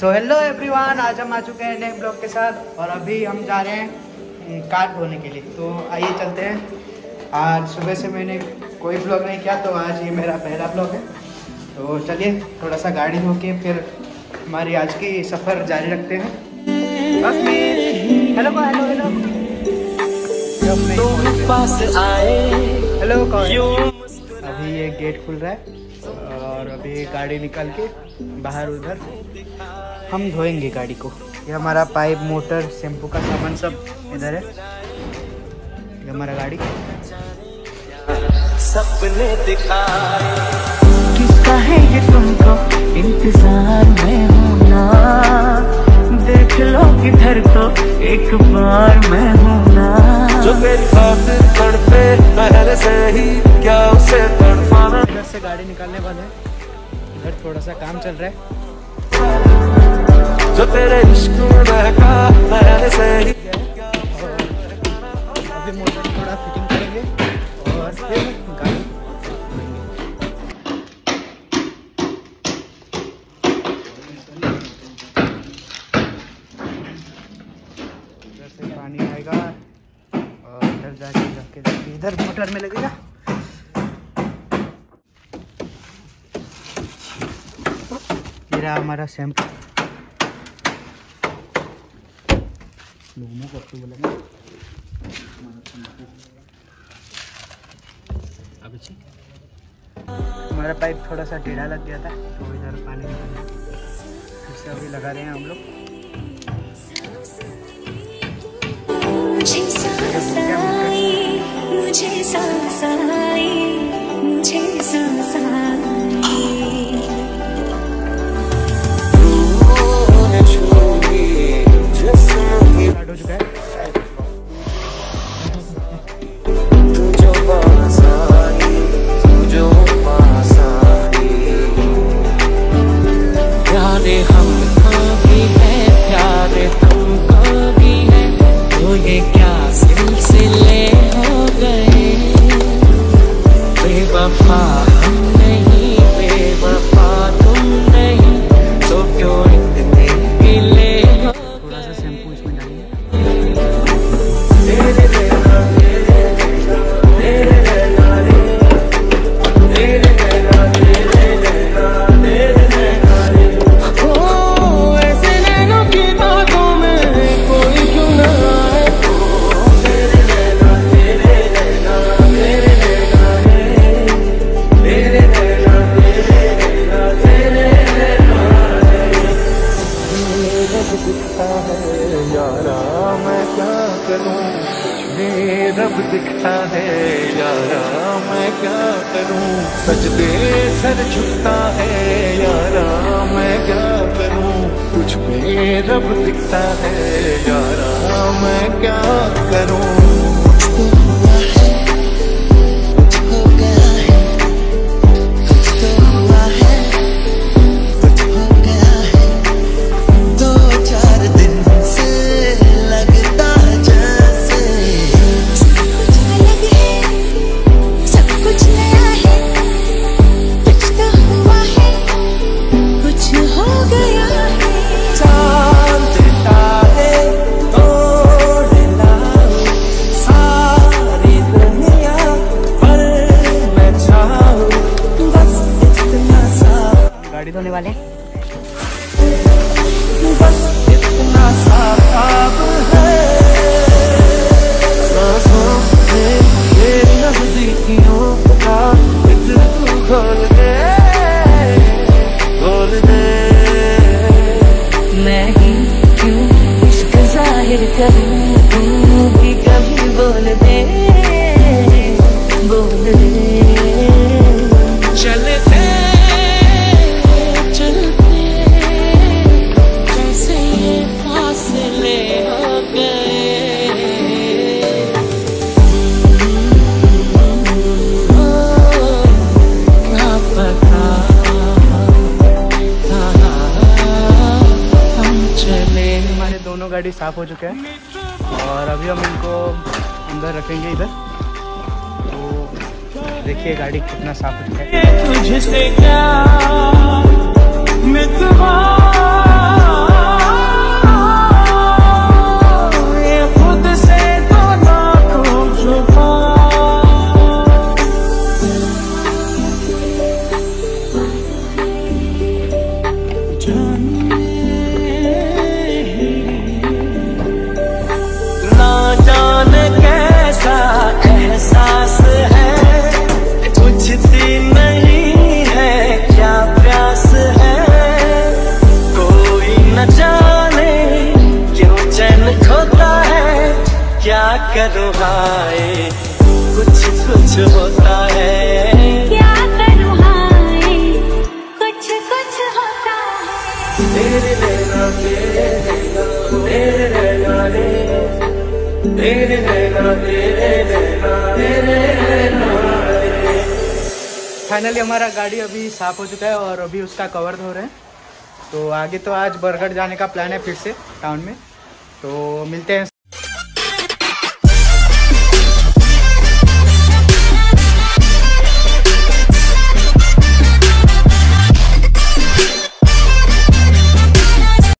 So hello everyone, आज हम आ चुके हैं नए ब्लॉग के साथ और अभी हम जा रहे हैं कार धोने के लिए। तो आइए चलते हैं। आज सुबह से मैंने कोई ब्लॉग नहीं किया तो आज ये मेरा पहला ब्लॉग है। तो चलिए थोड़ा सा गाड़ी धो के फिर हमारी आज की सफ़र जारी रखते हैं। बस में हेलो हेलो हेलो हेलो, अभी ये गेट खुल रहा है और अभी गाड़ी निकाल के बाहर उधर हम धोएंगे गाड़ी को। ये हमारा पाइप, मोटर, शैम्पू का सामान सब इधर है। ये हमारा गाड़ी। सपने दिखाए किसका है ये तुमको इंतजार में होना, देख लो किधर तो एक बार मैं होना, जो मेरी खातिर तड़पे पहले से ही क्या उसे तड़पाना। इधर से गाड़ी निकालने वाले हैं, इधर थोड़ा सा काम चल रहा है। जो तेरे इश्क में बहका पहले से ही। अभी मोटर थोड़ा फिटिंग करेंगे और फिर गाड़ी। इधर से पानी आएगा और इधर जाके इधर मोटर में लगेगा। ये रहा हमारा शैम्पू। हमारा पाइप थोड़ा सा टेढ़ा लग गया था तो इधर पानी निकाला, फिर से अभी लगा रहे हैं हम लोग। दिखता है यारा मैं क्या करूं, सजदे सर झुकता है यारा मैं क्या करूं, तुझ पे रब दिखता है यारा मैं क्या करूं। धोने वाले बस इतना सा काम है, सांसों में तेरी नजदीकियों का दिल तू खोल दे, मैं ही क्यों इश्क जाहिर करूं, तू भी कभी बोल दे बोल दे। चलते दोनों गाड़ी साफ हो चुके हैं और अभी हम इनको अंदर रखेंगे इधर। तो देखिए गाड़ी कितना साफ हो चुका है। क्या करूँ हाय, कुछ कुछ होता है। क्या करूँ हाय, कुछ कुछ होता है। तेरे रहना तेरे रहना तेरे रहना रे, तेरे रहना तेरे रहना तेरे रहना रे। फाइनली हमारा गाड़ी अभी साफ हो चुका है और अभी उसका कवर धो रहे हैं। तो आगे तो आज बरगढ़ जाने का प्लान है फिर से टाउन में, तो मिलते हैं